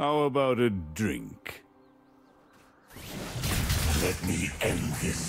How about a drink? Let me end this.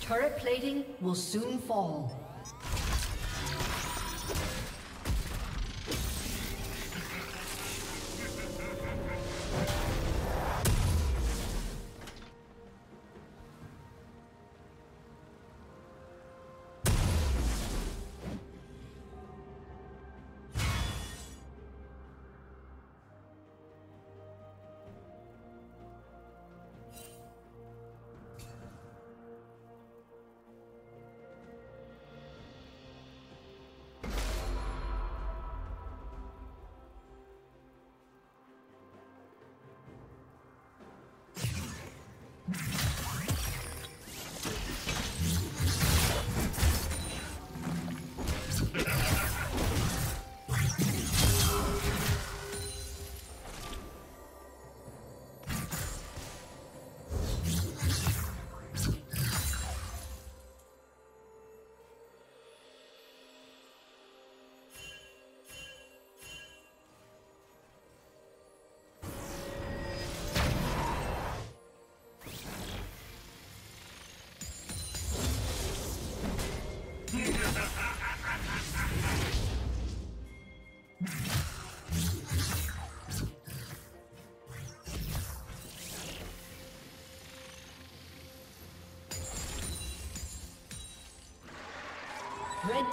Turret plating will soon fall. Red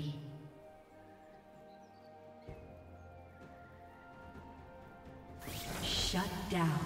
Shut down.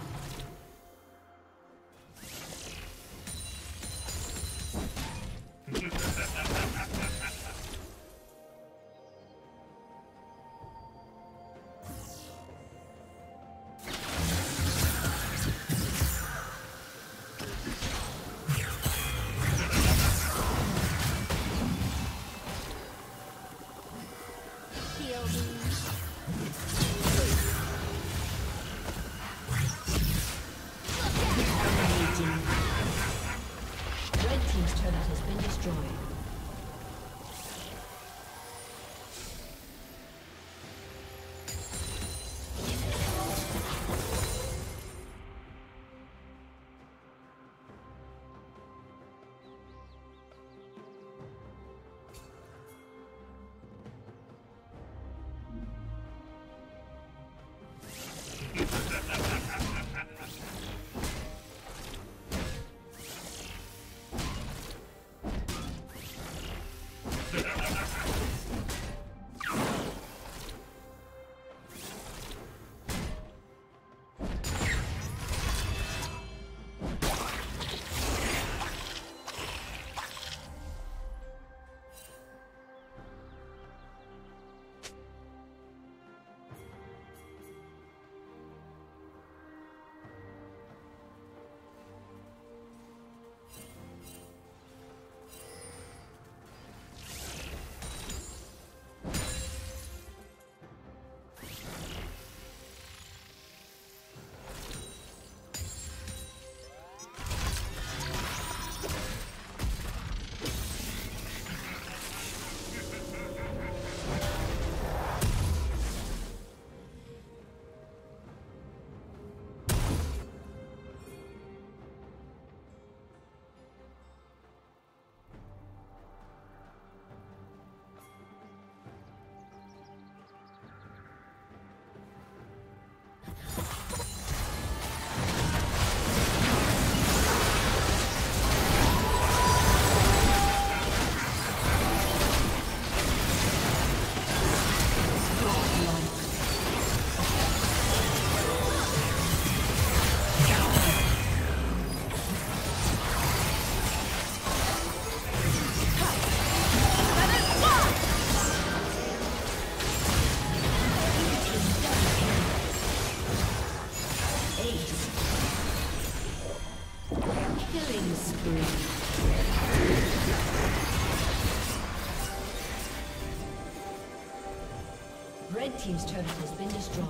Red team's turret has been destroyed.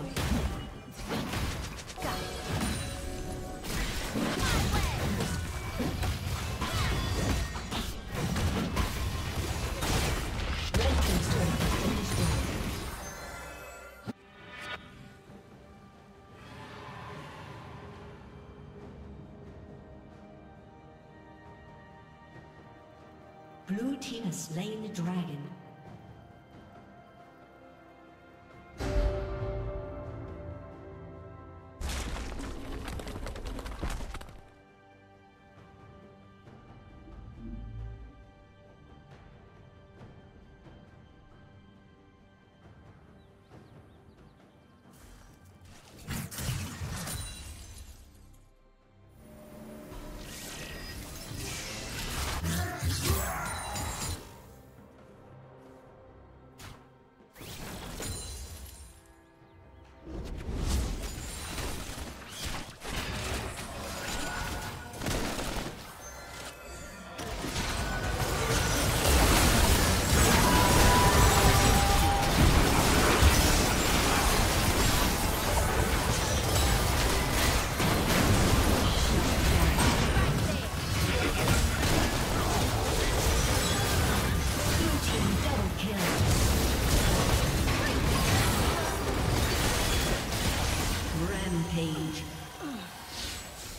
Blue team has slain the dragon.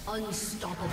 Unstoppable.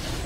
disconnected.